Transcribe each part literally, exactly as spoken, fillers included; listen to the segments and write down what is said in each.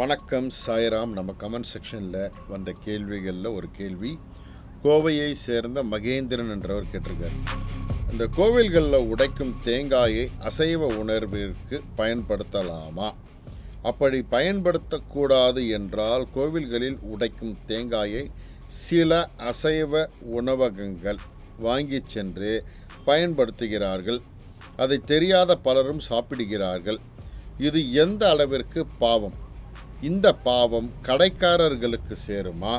வணக்கம் சாய்ராம். நம்ம கமெண்ட் செக்ஷனில் வந்த கேள்விகளில் ஒரு கேள்வி கோவையை சேர்ந்த மகேந்திரன் என்றவர் கேட்டிருக்கார். இந்த கோவில்களில் உடைக்கும் தேங்காயை அசைவ உணர்விற்கு பயன்படுத்தலாமா? அப்படி பயன்படுத்தக்கூடாது என்றால் கோவில்களில் உடைக்கும் தேங்காயை சில அசைவ உணவகங்கள் வாங்கி சென்று பயன்படுத்துகிறார்கள். அதை தெரியாத பலரும் சாப்பிடுகிறார்கள். இது எந்த அளவிற்கு பாவம்? இந்த பாவம் கடைக்காரர்களுக்கு சேருமா,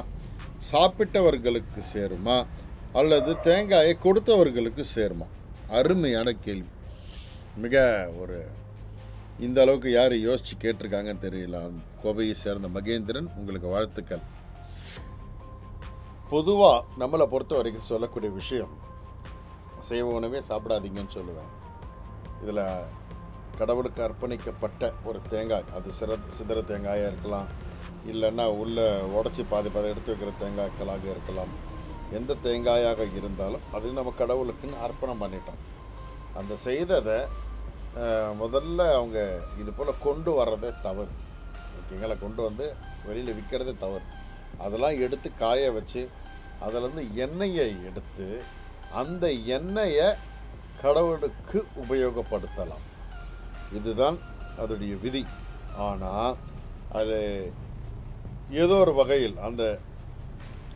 சாப்பிட்டவர்களுக்கு சேருமா, அல்லது தேங்காயை கொடுத்தவர்களுக்கு சேருமா? அருமையான கேள்வி. மிக ஒரு இந்த அளவுக்கு யார் யோசித்து கேட்டிருக்காங்கன்னு தெரியல. கோவையை சேர்ந்த மகேந்திரன், உங்களுக்கு வாழ்த்துக்கள். பொதுவாக நம்மளை பொறுத்த வரைக்கும் சொல்லக்கூடிய விஷயம், அசைவ உணவே சாப்பிடாதீங்கன்னு சொல்லுவேன். இதில் கடவுளுக்கு அர்ப்பணிக்கப்பட்ட ஒரு தேங்காய், அது சிற சிதற தேங்காயாக இருக்கலாம், இல்லைன்னா உள்ளே உடச்சி பாதி பாதை எடுத்து வைக்கிற தேங்காய்களாக இருக்கலாம். எந்த தேங்காயாக இருந்தாலும் அது நம்ம கடவுளுக்குன்னு அர்ப்பணம் பண்ணிட்டோம். அந்த செய்ததை முதல்ல அவங்க இது போல் கொண்டு வர்றதே தவறு. ஓகேங்களா? கொண்டு வந்து வெளியில் விற்கிறதே தவறு. அதெல்லாம் எடுத்து காய வச்சு அதிலேருந்து எண்ணெயை எடுத்து அந்த எண்ணெயை கடவுளுக்கு உபயோகப்படுத்தலாம். இதுதான் அதோடைய விதி. ஆனால் அது ஏதோ ஒரு வகையில் அந்த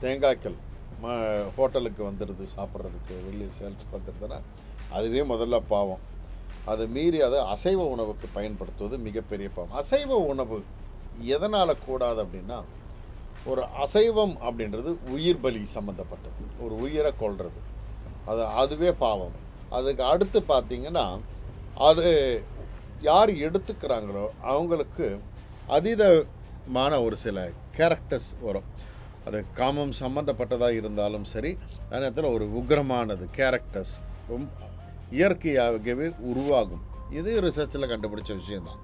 தேங்காய்கள் ம ஹோட்டலுக்கு வந்துடுது, சாப்பிட்றதுக்கு வெளியே சேல்ஸ் பண்ணுறதுன்னா அதுவே முதல்ல பாவம். அது மீறி அதை அசைவ உணவுக்கு பயன்படுத்துவது மிகப்பெரிய பாவம். அசைவ உணவு எதனால் கூடாது அப்படின்னா, ஒரு அசைவம் அப்படின்றது உயிர் பலி சம்மந்தப்பட்டது, ஒரு உயிரை கொள்வது, அது அதுவே பாவம். அதுக்கு அடுத்து பார்த்திங்கன்னா, அது யார் எடுத்துக்கிறாங்களோ அவங்களுக்கு அதீதமான ஒரு சில கேரக்டர்ஸ் வரும். அது காமம் சம்மந்தப்பட்டதாக இருந்தாலும் சரி, அந்த நேரத்தில் ஒரு உக்ரமானது கேரக்டர்ஸ் இயற்கையாகவே உருவாகும். இது ரிசர்ச்சில் கண்டுபிடிச்ச விஷயந்தான்.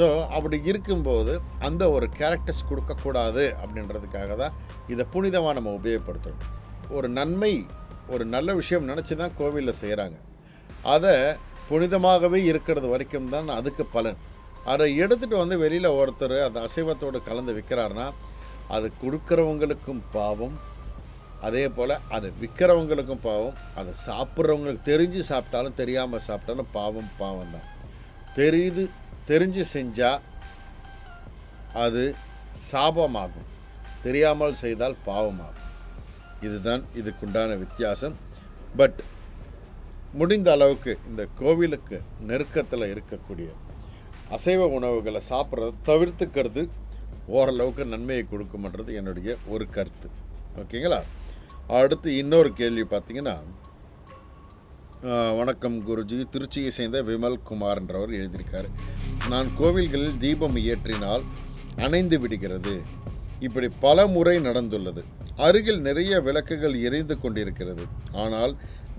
ஸோ அப்படி இருக்கும்போது அந்த ஒரு கேரக்டர்ஸ் கொடுக்கக்கூடாது அப்படின்றதுக்காக தான் இதை புனிதமாக நம்ம உபயோகப்படுத்துகிறோம். ஒரு நன்மை, ஒரு நல்ல விஷயம் நினச்சி தான் கோவிலில் செய்கிறாங்க. அதை புனிதமாகவே இருக்கிறது வரைக்கும் தான் அதுக்கு பலன். அதை எடுத்துகிட்டு வந்து வெளியில் ஒருத்தர் அந்த அசைவத்தோடு கலந்து விற்கிறாருன்னா அது கொடுக்குறவங்களுக்கும் பாவம், அதே போல் அதை விற்கிறவங்களுக்கும் பாவம். அதை சாப்பிட்றவங்களுக்கு தெரிஞ்சு சாப்பிட்டாலும் தெரியாமல் சாப்பிட்டாலும் பாவம் பாவம் தான். தெரியுது தெரிஞ்சு செஞ்சால் அது சாபமாகும், தெரியாமல் செய்தால் பாவமாகும். இதுதான் இதுக்குண்டான வித்தியாசம். பட் முடிந்த அளவுக்கு இந்த கோவிலுக்கு நெருக்கத்தில் இருக்கக்கூடிய அசைவ உணவுகளை சாப்பிட்றத தவிர்த்துக்கிறது ஓரளவுக்கு நன்மையை கொடுக்கும்ன்றது என்னுடைய ஒரு கருத்து. ஓகேங்களா? அடுத்து இன்னொரு கேள்வி பார்த்திங்கன்னா, வணக்கம் குருஜி, திருச்சியை சேர்ந்த விமல் குமார் என்றவர் எழுதியிருக்காரு. நான் கோவில்களில் தீபம் ஏற்றினால் அணைந்து விடுகிறது. இப்படி பல முறை நடந்துள்ளது. அருகில் நிறைய விளக்குகள் எரிந்து கொண்டிருக்கிறது, ஆனால்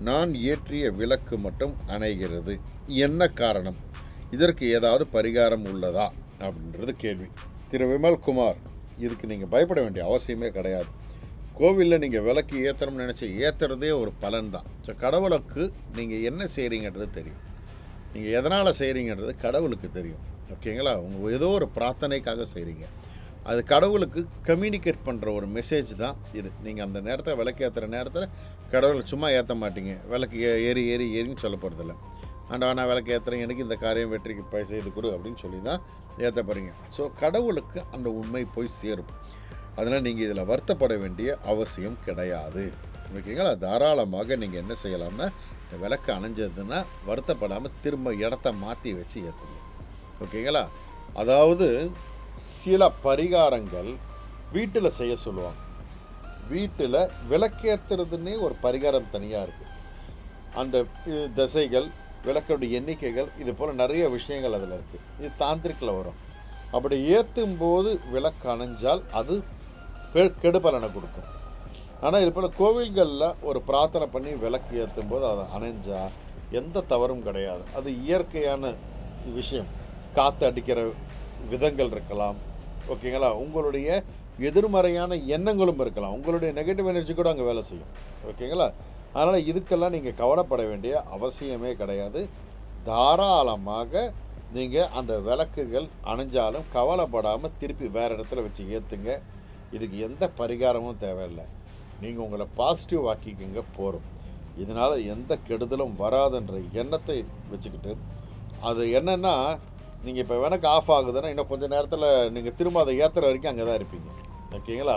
நான் ஏற்றிய விளக்கு மட்டும் அணைகிறது. என்ன காரணம்? இதற்கு ஏதாவது பரிகாரம் உள்ளதா அப்படின்றது கேள்வி. திரு விமல்குமார், இதுக்கு நீங்கள் பயப்பட வேண்டிய அவசியமே கிடையாது. கோவிலில் நீங்கள் விளக்கு ஏற்றணும்னு நினச்சி ஏற்றுறதே ஒரு பலன் தான். ஸோ கடவுளுக்கு நீங்கள் என்ன செய்கிறீங்கன்றது தெரியும். நீங்கள் எதனால் செய்கிறீங்கன்றது கடவுளுக்கு தெரியும். ஓகேங்களா? உங்கள் ஏதோ ஒரு பிரார்த்தனைக்காக செய்கிறீங்க. அது கடவுளுக்கு கம்யூனிகேட் பண்ணுற ஒரு மெசேஜ் தான் இது. நீங்கள் அந்த நேரத்தை விளக்கு ஏற்றுற நேரத்தில் கடவுளை சும்மா ஏற்ற மாட்டீங்க. விளக்கு ஏறி ஏறி ஏறின்னு சொல்ல போகிறதில்ல. ஆண்டவா நான் விளக்கு ஏற்றுறேன், எனக்கு இந்த காரியம் வெற்றிக்கு பைசை இது கொடு அப்படின்னு சொல்லி தான் ஏற்ற போகிறீங்க. ஸோ கடவுளுக்கு அந்த உண்மை போய் சேரும். அதனால் நீங்கள் இதில் வருத்தப்பட வேண்டிய அவசியம் கிடையாது. ஓகேங்களா? தாராளமாக நீங்கள் என்ன செய்யலாம்னா, விளக்கு அணைஞ்சதுன்னா வருத்தப்படாமல் திரும்ப இடத்த மாற்றி வச்சு ஏற்றுங்க. ஓகேங்களா? அதாவது சில பரிகாரங்கள் வீட்டில் செய்ய சொல்லுவாங்க. வீட்டில் விளக்கேற்றுறதுன்னே ஒரு பரிகாரம் தனியாக இருக்குது. அந்த திசைகள், விளக்கோடைய எண்ணிக்கைகள், இது போல் நிறைய விஷயங்கள் அதில் இருக்குது. இது தாந்திரிக்கில் வரும். அப்படி ஏற்றும்போது விளக்கு அணைஞ்சால் அது கெடுபலனை கொடுக்கும். ஆனால் இது போல் கோவில்களில் ஒரு பிரார்த்தனை பண்ணி விளக்கு ஏற்றும் போது அதை அணைஞ்சால் எந்த தவறும் கிடையாது. அது இயற்கையான விஷயம். காற்று அடிக்கிற விதங்கள் இருக்கலாம். ஓகேங்களா? உங்களுடைய எதிர்மறையான எண்ணங்களும் இருக்கலாம். உங்களுடைய நெகட்டிவ் எனர்ஜி கூட அங்கே வேலை செய்யும். ஓகேங்களா? அதனால் இதுக்கெல்லாம் நீங்கள் கவலைப்பட வேண்டிய அவசியமே கிடையாது. தாராளமாக நீங்கள் அந்த விளக்குகள் அணைஞ்சாலும் கவலைப்படாமல் திருப்பி வேறு இடத்துல வச்சு ஏற்றுங்க. இதுக்கு எந்த பரிகாரமும் தேவையில்லை. நீங்கள் உங்களை பாசிட்டிவ் ஆக்கிக்கங்க போகிறோம். இதனால் எந்த கெடுதலும் வராதுன்ற எண்ணத்தை வச்சுக்கிட்டு, அது என்னென்னா நீங்கள் இப்போ விளக்கு ஆஃப் ஆகுதுன்னா இன்னும் கொஞ்சம் நேரத்தில் நீங்கள் திரும்ப அதை ஏற்றுற வரைக்கும் அங்கே தான் இருப்பீங்க. ஓகேங்களா?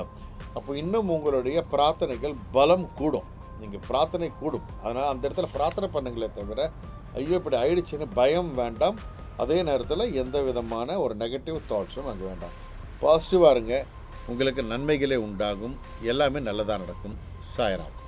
அப்போ இன்னும் உங்களுடைய பிரார்த்தனைகள் பலம் கூடும். நீங்கள் பிரார்த்தனை கூடும். அதனால் அந்த இடத்துல பிரார்த்தனை பண்ணுங்களே தவிர ஐயோ இப்படி ஆயிடுச்சுன்னு பயம் வேண்டாம். அதே நேரத்தில் எந்த விதமான ஒரு நெகட்டிவ் தாட்ஸும் அங்கே வேண்டாம். பாசிட்டிவாக இருங்க, உங்களுக்கு நன்மைகளே உண்டாகும், எல்லாமே நல்லதாக நடக்கும். சாய்ராம்.